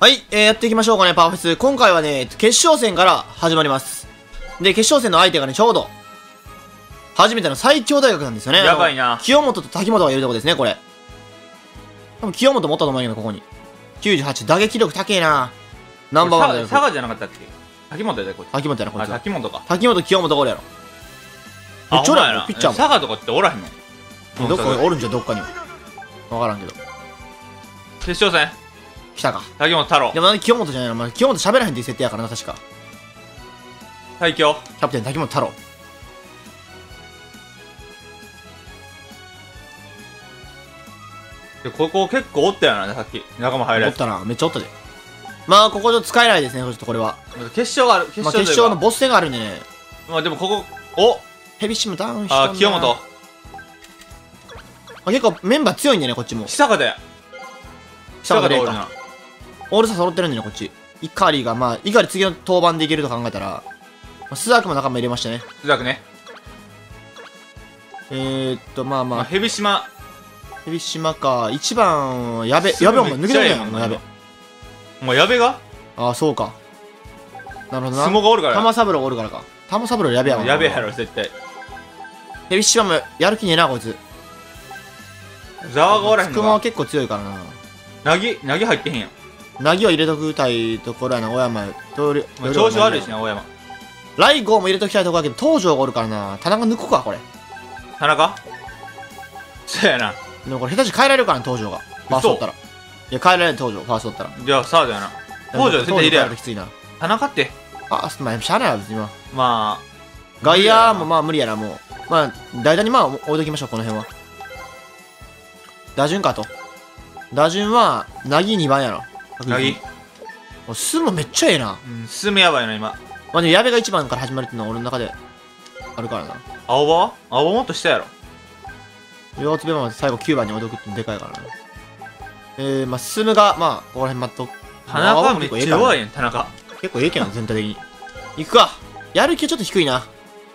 はい、やっていきましょうかね、パワフェス。今回はね、決勝戦から始まります。で、決勝戦の相手がね、ちょうど、初めての最強大学なんですよね。やばいな。清本と滝本がいるとこですね、これ。多分清本持ったと思うけど、ここに。98、打撃力高えな。ナンバーワンだよ。佐賀じゃなかったっけ？滝本やで、こっち。滝本やな、こっち。滝本か。滝本、清本、これやろ。めっちゃおらへんの？ピッチャーも。佐賀とかっておらへんの？どっかおるんじゃん、どっかに。わからんけど。決勝戦。来たか。滝本太郎。でもなんで清本じゃないの？まあ、清本喋らへんっていう設定やからな、確か。最強。キャプテン、滝本太郎。で、ここ結構おったよな、さっき。仲間入れ。おったな、めっちゃおったで。まあ、ここで使えないですね、ちょっとこれは。決勝がある。決勝まあ、決勝のボス戦があるんでね。まあ、でもここ、おヘビッシムダウンした。あ、清本。結構メンバー強いんだよね、こっちも。久方や。久方でオールスター揃ってるんだよね、こっち。イカリが、まあ、イカリ次の登板でいけると考えたら、スザクも仲間入れましたね。スザクね。まあまあ。ヘビシマ。ヘビシマか。1番、やべ。やべ、お前抜けてるやん、もうやべ。お前、やべが？ああ、そうか。なるほどな。相撲がおるから。玉三郎がおるからか。玉三郎やべやわ。やべやろ、絶対。ヘビシマもやる気ねえな、こいつ。ザワがおらへんのか。つくまは結構強いからな。なぎ入ってへんやん。なぎを入れとくたいところやな、小山。調子悪いしな、小山。ライゴーも入れときたいところやけど、東條がおるからな。田中抜くか、これ。田中？そうやな。でもこれ、下手し変えられるからな、東條が。ファーストだったら。いや、変えられない、東條、ファーストだったら。じゃあ、サードやな。東條絶対入れやる。きついな。田中って。あ、まあ、しゃあないわ、別に今。まあ。外野もまあ、無理やな、もう。まあ、代打にまあ、置いときましょう、この辺は。打順かと。打順は、なぎ2番やろ。なぎスムめっちゃええな。うん、スムやばいな、今。まあでも、矢部が1番から始まるっていうのは俺の中であるからな。青葉は？青葉もっと下やろ。両つべも最後9番に置いとくってでかいからな。まあ、スムが、まあ、ここら辺待っとく。田中も結構ええけど。田中。結構ええけど、全体的に。いくか。やる気はちょっと低いな。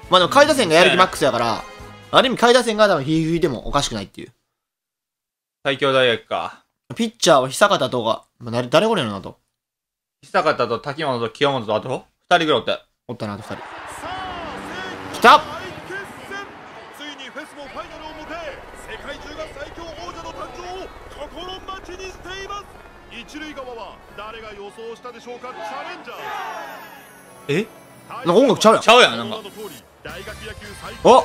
まあでも、下位打線がやる気マックスやから、ある意味下位打線が多分引いてもおかしくないっていう。最強大学か。ピッチャーは久方とか、まあ、誰これやろなと。久方と滝本と清本とあと2人ぐらいおった。おったな、あと2人。きた！え？なんか音楽ちゃうやん。ちゃうやん、なんか。お！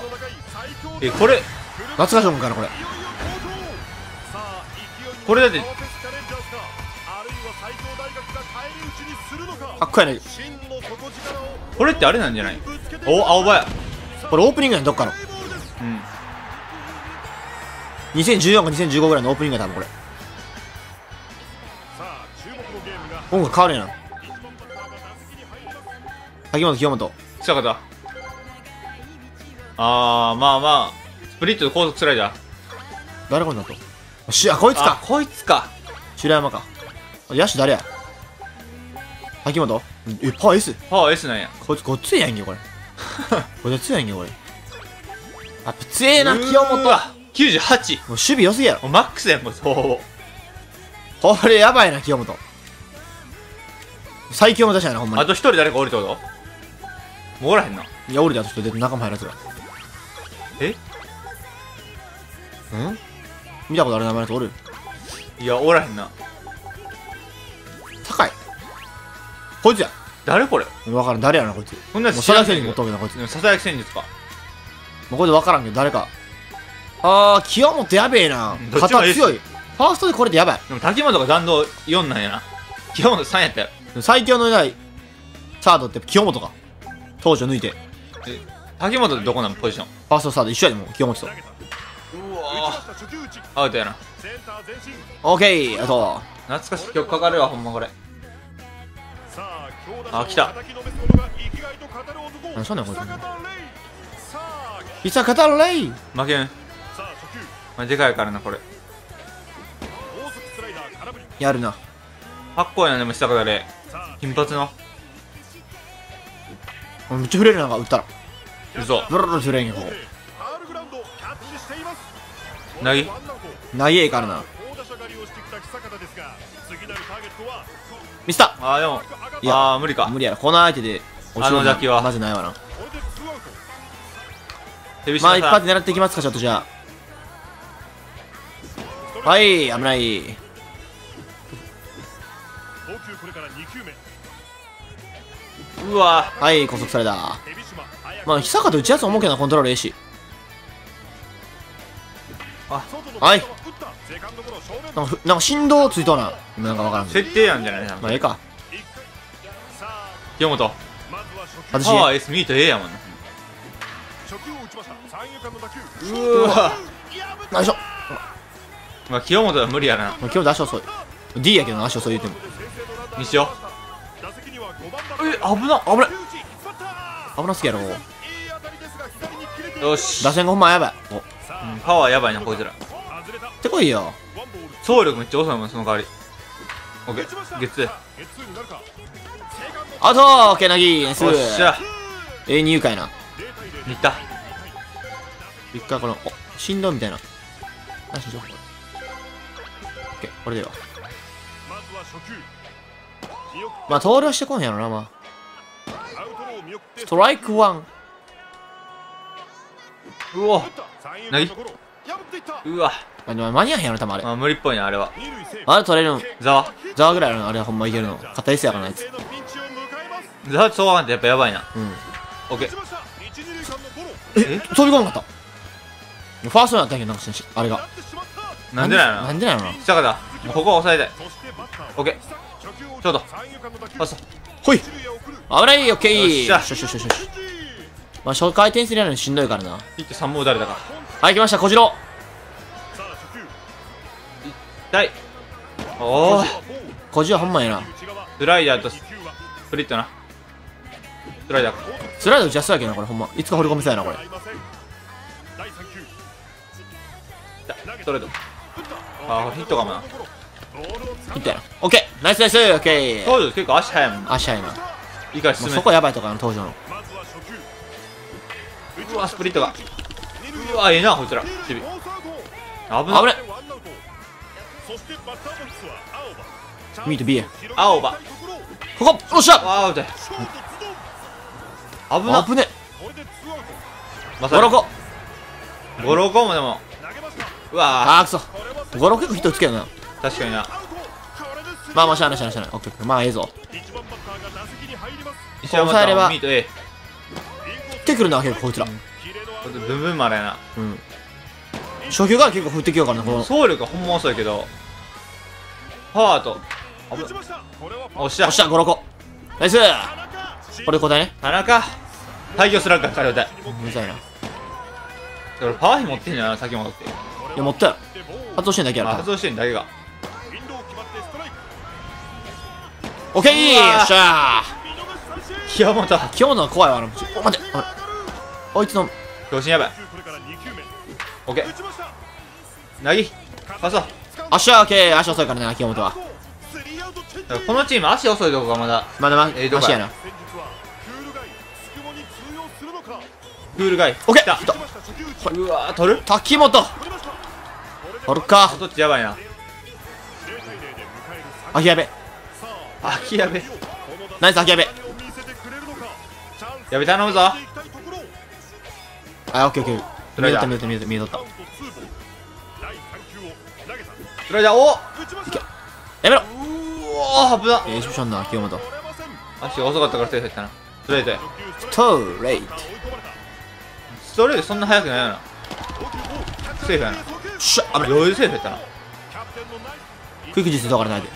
え、これ、夏がしょんかな、これ。これだってかっこやね。これってあれなんじゃない？お、青葉や。これオープニングやん、どっかの。うん、2014か2015ぐらいのオープニングや、多分これ。音楽変わるやん。滝本清本久方。あー、まあまあスプリットと高速スライダー。誰こんなとあ、こいつか。こいつか。白山か。野手誰や？滝本？え、パワー S？ パワー S なんや。こいつごっついやんけ、これ。これ強いやんけ、これ。あ、強えな、清本。98。もう守備良すぎやろ。マックスやん、こいつ。これやばいな、清本。最強の打者やな、ほんまに。あと一人誰かおるってこと？もうおらへんな。いや、おるで、あと一人で仲間入らずら。え？ん？見たことある名前の人おる？いや、おらへんな。高いこいつや。誰これわからん、誰やな、こいつ。こんなやつ、ささやき戦術持っとけな、こいつ。ささやき戦術か。もうこれでわからんけど、誰か。あー、清本やべえな。肩強い。ファーストでこれでやばい。でも、滝本が弾道4なんやな。清本3やったよ。最強のいないサードって清本か。当時を抜いて。滝本ってどこなのポジション？ファーストサード一緒やでも、清本と。アウトやな。オーケー、あと懐かしい曲かかるわ、ほんまこれ。あ、来た。何しょんねん、こいつ。いさかたれい負けん。まあ、でかいからな、これ。やるな。かっこいいな、でも、久方れい。金髪の。めっちゃ振れるな、打ったら。嘘。ブルルル振れんよ、ここ。投げからな。してきた久方ですが、次なるターゲットはミスター。ああでもいや無理か、無理やろこの相手で。あの邪気はマジないわな。まあ一発狙っていきますかちょっと。じゃあはい、危ない。うわはい、拘束された。まあ久方打ちやす思うけどな、コントロールええし。あはい、なんか振動ついたな、なんか分からん。設定やんじゃないな。まあええか。清本私パワー S ミート A やもんな。うわナイスショット。まあ清本は無理やな。清本足遅い D やけどな、足遅い言うても西尾。え危な、危ない、危なすぎやろ。よし打線がほんまやばい。おうん、パワーやばいなこいつら。ってこいよ。総力めっちゃ遅いもん、その代わり。オッケーゲッツー。あとオッケーなぎー。おっしゃ A 入会な。いった一回この振動みたいな。あしんどオッケーこれでよ。まあ投了してこんやろな。まあストライクワン。うおなぎ。うわあでも間に合わへんやろ多分あれ。あ無理っぽいなあれは。あれ取れるんザワザワぐらいあるのあれは。ほんまいけるの硬いっすやからなあいつ。ザワそうわんってやっぱやばいな。うんオッケー。え飛び込んかったファーストになったんやけどなんかしあれがなんでなんやろな。なんでなんやろな。下からここを押さえたい。オッケーちょうどパスほい危ない。オッケーよっしゃよしよしよし。まあ初回転するやのにしんどいからな。一手3も打たれたか。はい来ました小次郎。痛い。おお小次郎ほんまやな。スライダーとスプリットな。スライダースライダー打ちやすいやけどなこれほんま。いつか掘り込みそうやなこれ。ストレートあヒットかもな。ヒットやな。オッケーナイスナイスオッケー。東條結構足速いもん。足速いな。いいから進め。そこやばいとかな東條の。うわスプリットが。うわええなこいつら守備。危ない危ない。ミート B や青葉ここ。おっしゃあ危ない危ない危ねえ。ゴロコゴロコもでもうわあくそゴロ結構ヒットつけるな。確かにな。まあまあしゃあないしゃあないしゃあない。オッケーまあええぞ。石山さんミート A 振ってくるな結構こいつら。ブンブンもあれやな。うん初球から結構振ってきようからなこの走力はほんま遅いけどパワーと。おっしゃおっしゃ56個ナイス。これ答えね田中対応するから答えうるさいな。俺パワーヒ持ってんじゃない先戻って。いや持ったよ発動してんだけやろ。発動してんだけがオッケーよっしゃー。清本は怖いわ。お待てあいつの強振やばい。オッケーなぎパス足はオッケー。足遅いからね清本は。このチーム足遅いとこがまだまだまだ足やな。クールガイオッケー。うわ取る滝本取るかどっちやばいな。秋やべ秋やべナイス秋やべやべ頼むぞ。あ、オッケーオッケー。スライダー。見えた見えた見えた見えた。スライダー、おいけ。やめろ。おお、危な。ええ、しょしょんな、清本。足が遅かったからセーフやったな。ストレートや。ストレート。ストレートそんな速くないよな。セーフやな。しゃ、危ない。余裕セーフやったな。クイック G するだからないで。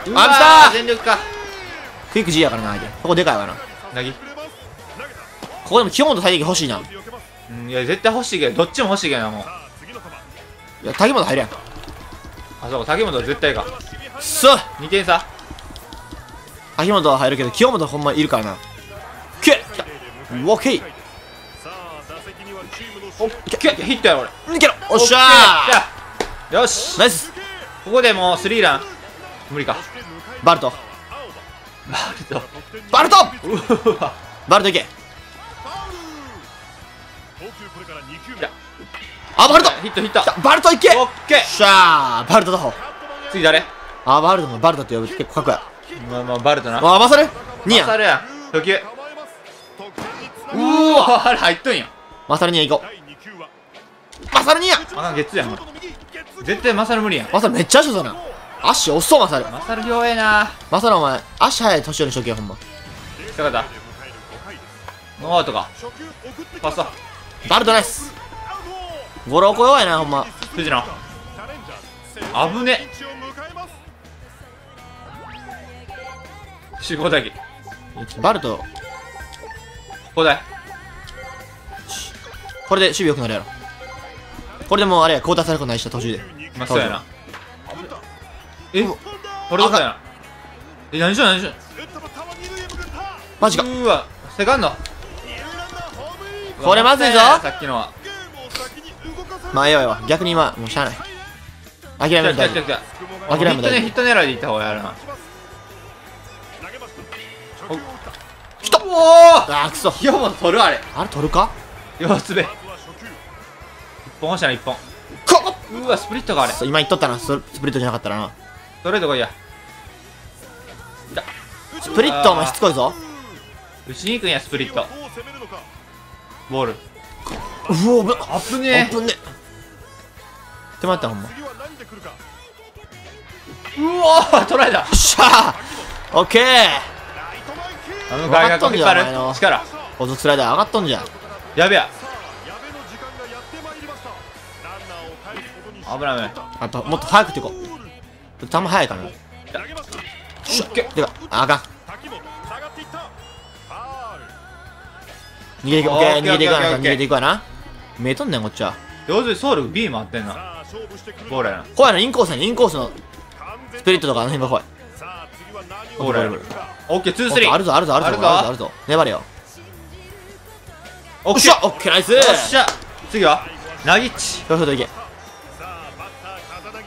あ、来たー全力か。クイック G やからな、相手。ここでかいわな。なぎ。ここでも清本と体力欲しいな。うん、いや、絶対欲しいけど、どっちも欲しいけどな、もう。いや、竹本入れやん。あ、そう、竹本は絶対か。くそ !2 点差。竹本は入るけど、清本はほんまいるからな。けっオッケーオッケーヒットやろ、俺。いけろおっしゃーよしナイス。ここでもう、スリーラン。無理か。バルト。バルトバルトいけ。あ、バルトヒットバルトいけ、オッケー、しゃー、バルトだほ。次誰、あ、バルトのバルトって呼ぶ、結構かっこいい。まあまあ、バルトな。あ、マサルニアンマサルやん、初球。うーわ、あれ入っとんやん。マサルニアン行こう。マサルニアン、あ、ゲッツやん。絶対マサル無理やん。マサルめっちゃ足遅いな。足遅っ、マサル。マサル弱えな。マサルお前、足速い年寄りしとけよ、ほんま。下がった。ノーアウトか。パスだ。バルトナイス。ゴローコ弱いな、ほんま。藤野。危ね。守護代。バルト。交代。これで守備良くなるやろ。これでもうあれや、交代されることないし、途中で。まあ、そうやな。え、俺どこやな。え、何しろ何しろ。マジか。うわ、セカンド。これまずいぞ。さっきのは。まあ、やばいわ。逆に今、もうしゃあない。諦めない。諦めない。ヒット狙いでいった方がやるな。きた。おお。あ、くそ。ひよも取るあれ。あれ取るか。よつべ。一本押したな、一本。うわ、スプリットがあれ。今言っとったな、スプリットじゃなかったらな。ストレートがいいや。スプリットお前しつこいぞ。打ちに行くんや、スプリット。ボール。うわ、危ねえ。危ねえ。手前ったほんま。うわ、捉えた。よっしゃー。オッケー。あの外角引っ張る力。高速スライダー上がっとんじゃん。やべや。危ない危ない。あと、もっと早くていこう。球速いかな。しょっけ。てか、あかん。逃げていく、オッケー、逃げていくわな、逃げていくわな。見えとんねん、こっちは。要するにソウル B 回ってんな。ボールやな。怖いな、インコースやね、インコースのスプリットとかあの辺が怖い。ボールやる。オッケー、ツースリー。あるぞ、あるぞ、あるぞ、あるぞ。粘れよ。オッケー、オッケー、ナイス。よっしゃ。次は、ナギッチ。そうそう、いけ。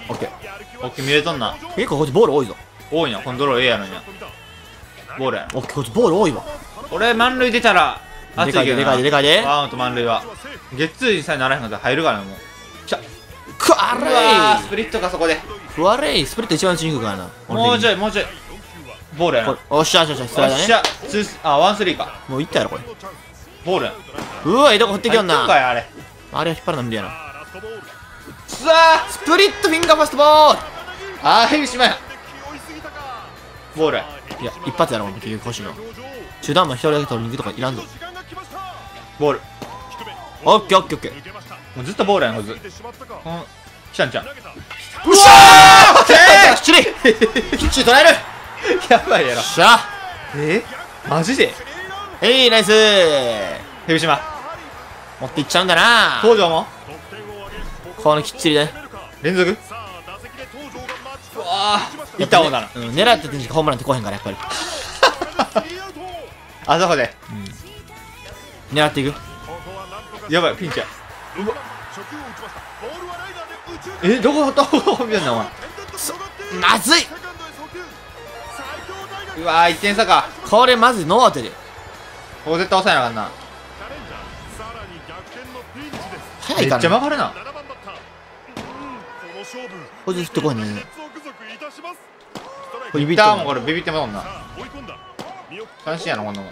オッケー。オッケー、見れとんな。結構こっちボール多いぞ。多いな、コントロールええやろにな。ボールやな。オッケー、こっちボール多いわ。俺、満塁出たら、熱いけどな。でかいで、でかいで。ワンアウト満塁は。ゲッツーにさえならへんかったら入るからな、もう。きゃ。くわれい。スプリットか、そこで。くわれい。スプリット一番打ちにくいからな。もうちょい、もうちょい。ボールやな。おっしゃ、おっしゃ、おっしゃ、スライダーね。おっしゃ、あ、ワンスリーか。もういったやろ、これ。ボールやな。うわ、いどこ振ってきよんな。あれは引っ張るの無理やな。さあ、スプリットフィンガーファストボール。ああ、ヘビしまや。ボール。いや、一発やろ、結局欲しいの。中段も一人だけ取りに行くとかいらんぞ。ボール。オッケー、オッケー、オッケー。もうずっとボールやん、はず。きたんちゃん。うわあ、きっちり。きっちり捉える。やばいやろ。しゃあ。マジで。ナイス。ヘビしま。持っていっちゃうんだな。東條も。このきっちりね。連続。うわー、いった方だな。狙っててんじゃホームランってこへんから、やっぱり。あそこで狙っていく。やばい、ピンチや。うわ、どこを見るんだお前。まずい。うわー、1点差か。これまずい、ノーアウトでここ絶対抑えなあかんな。早いからめっちゃ曲がるな。これ振ってこいね。ビビったもん、これビビってもんな。楽しいやな、こんなもん。っ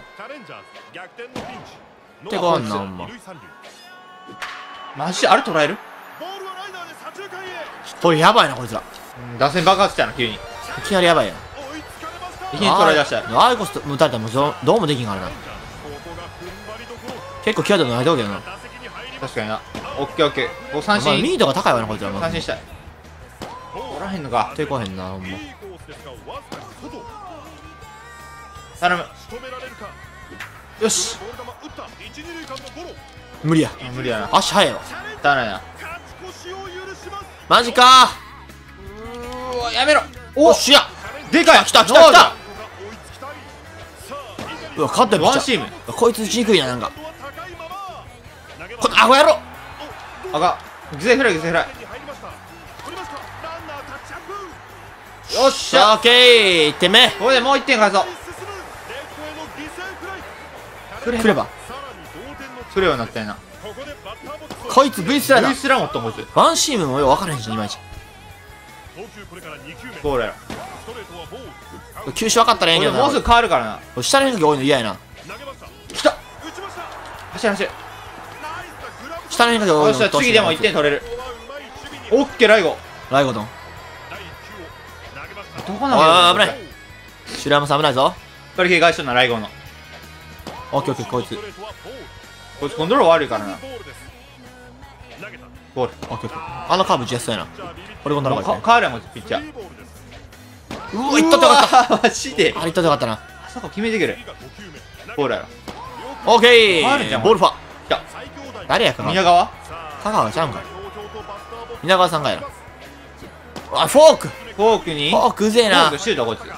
てこんなもんま。マジあれ捉える？これやばいな、こいつら。打線爆発したな、急に。いきなりやばいやん。いきなり捉え出した。ああいうこそ打たれたらもうどうもできんからな。結構際どいのないとこだよな。確かにな。オッケー、オッケー。三振。ミートが高いわな、こいつら。三振したい。おらへんのか。手こへんな、ほんま。頼む。よし。無理や。無理やな。足速いわ。頼むな。マジか。うわ、やめろ。おっしゃ。でかい。来た、来た、来た。うわ、勝った。ワンチーム。こいつ打ちにくいな、なんか。このアホやろ。あかん。犠牲フライ、犠牲フライ。よっしゃ、オッケー、1点目。これでもう1点返そう。くれば。くれようになったよな。こいつ V スライダー V スランおったもんこいつ。ワンシームもよう分からへんしいまいち。そうだよ。球種分かったらええけどな。もうすぐ変わるからな。下の変化球多いの嫌やな。きた。走れ走れ。下の変化球多いの。次でも1点取れる。オッケーライゴ。ライゴと。どこなの？ああ危ない。白山さん危ないぞ。これ警戒してんなライゴの。オッケーオッケーこいつ。こいつコントロール悪いからな。ゴール。オッケーオッケー。あのカーブ実際やな。これこんなのがいいね。変わるやんピッチャー。うわ、いったってよかった。マジで。あれいったってよかったな。あそこ決めてくる。ゴールやろ。オッケー。ボールファ。きた。誰やかな。宮川？香川ちゃうんか。宮川さんがやろ。あ、フォーク。フォークに。フォークうぜえな。フォークシュートこいつ。フ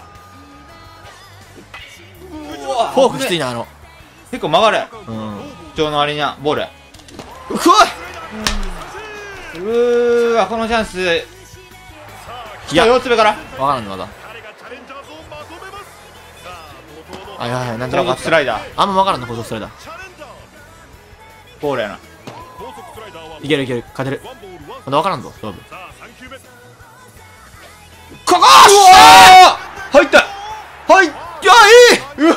ォークきついなあの。結構曲がる。うん。上のあれにゃボール。うわ。うわこのチャンス。いや四つ目から。わからんのまだ。はいはいはいなんとなくスライダー。あんまわからんの高速スライダー。ボールやな。いけるいける勝てる。まだわからんぞ勝負。ここ。入った。はい。いやい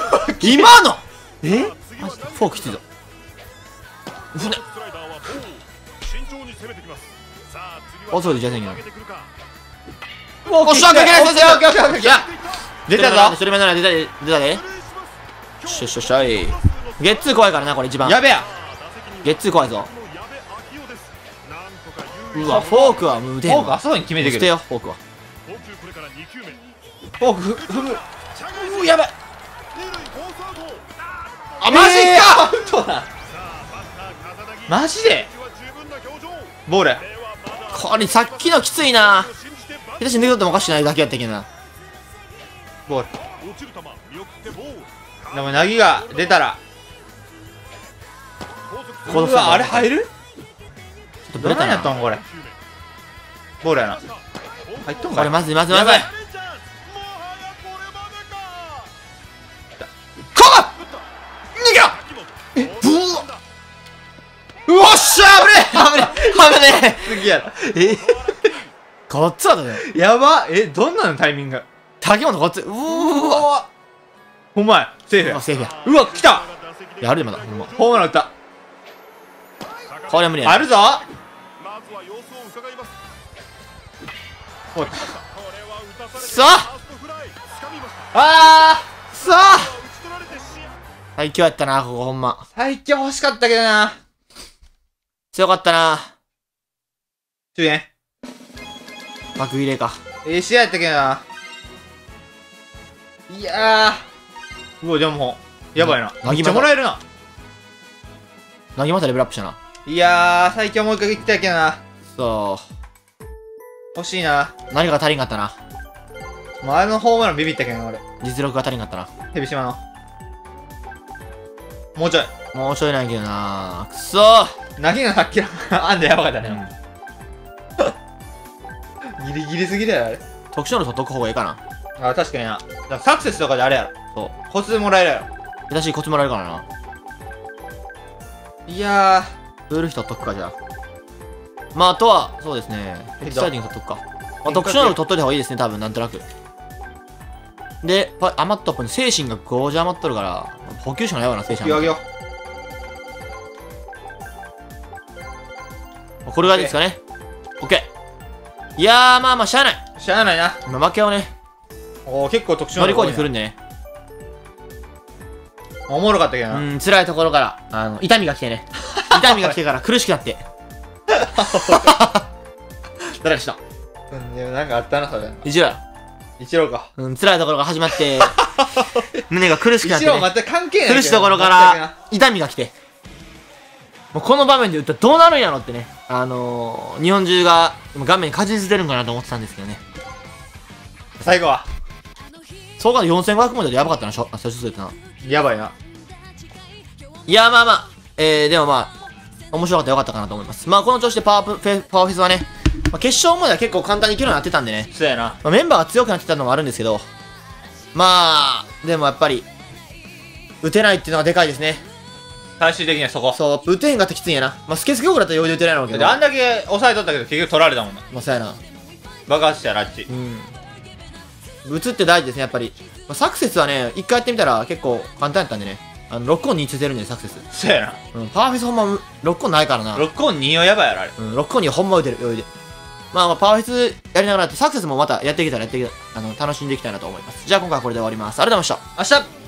い。今の。え？マジでフォークきついぞ。危ない。おそれでじゃねえけど。もう腰はかけない先生。いや出たぞ。それ目なら出たで。しょしょしょい。ゲッツー怖いからなこれ一番。やべや。ゲッツー怖いぞ。うわフォークは無駄。フォークあそこに決めてくる。よフォークは。フォークふうやばい。あマジか。アウトだ。マジで。ボール。これさっきのきついな。下手し抜けとってもおかしくないだけやったけどな。ボール。でも凪が出たら。うわあれ入る？ちょっとブレたんやったんこれ。ボールやな。入っとんか。これまずいまずいまずい。うおっしゃー危ねえ危ねえ危ねえ次やろこっちだったねやばどんなのタイミング竹本こっちうわお前セーフやセーフやうわ来たやるでまだホームラン打ったこれは無理やあるぞさああーさあ最強やったなここほんま最強欲しかったけどな強かったな中円幕入れかええ試合やったけどないやーうわでもやばいなめっちゃもらえるななぎまたレベルアップしたないやー最強もう一回いきたいけどなそう欲しいな何が足りんかったな前のホームランビビったけどな俺実力が足りんかったな蛇島のもうちょいもうちょいないけどなくそー投げがさっきのあんだやばかったね、うん、ギリギリすぎだよあれ特殊能力解く方がいいかなあ確かになだサクセスとかであれやろそうコツもらえるやろ下手しいコツもらえるからないやープール人解くかじゃあまああとはそうですねエキサイティング解くか、まあ、特殊能力取っといた方がいいですね多分なんとなくで余ったポイント精神が5じゃ余っとるから補給しかないわな精神あげようこれぐらいですかね。オッケー。いやー、まあまあ、しゃあない。しゃあないな。今、負けをね。おお、結構特殊なところに乗り越えに来るんでね。おもろかったけどな。うん、辛いところから、痛みが来てね。痛みが来てから苦しくなって。誰でした？うん、でもなんかあったな、それ。一郎。一郎か。うん、辛いところが始まって、胸が苦しくなって。一郎、また関係ない。苦しいところから、痛みが来て。もうこの場面で打ったらどうなるんやろってね、日本中が画面にかじりついてるんかなと思ってたんですけどね。最後はそうか4500までやばかったな、最初数えたな。やばいな。いや、まあまあ、でもまあ、面白かったよかったかなと思います。まあ、この調子でパワーフェスはね、まあ、決勝までは結構簡単にいけるようになってたんでね。そうやな。まあ、メンバーが強くなってたのもあるんですけど、まあ、でもやっぱり、打てないっていうのがでかいですね。最終的にはそこ。そう、打てへんかったらきついんやな。まあ、スケスケオーラだったら余裕で打てないのけど。あんだけ抑えとったけど、結局取られたもんな。まあ、そうやな。爆発したらあっち。うん。打つって大事ですね、やっぱり。まあ、サクセスはね、一回やってみたら結構簡単やったんでね。6コン2つ出るんで、サクセス。そうやな。うん、パーフェスほんま、6コンないからな。6コン2はやばいやろ、あれ。うん、6コン2ほんま打てる、余裕で。まあ、まあ、パーフェスやりながら、サクセスもまたやっていけたら、楽しんでいきたいなと思います。じゃあ今回はこれで終わります。ありがとうございました。明日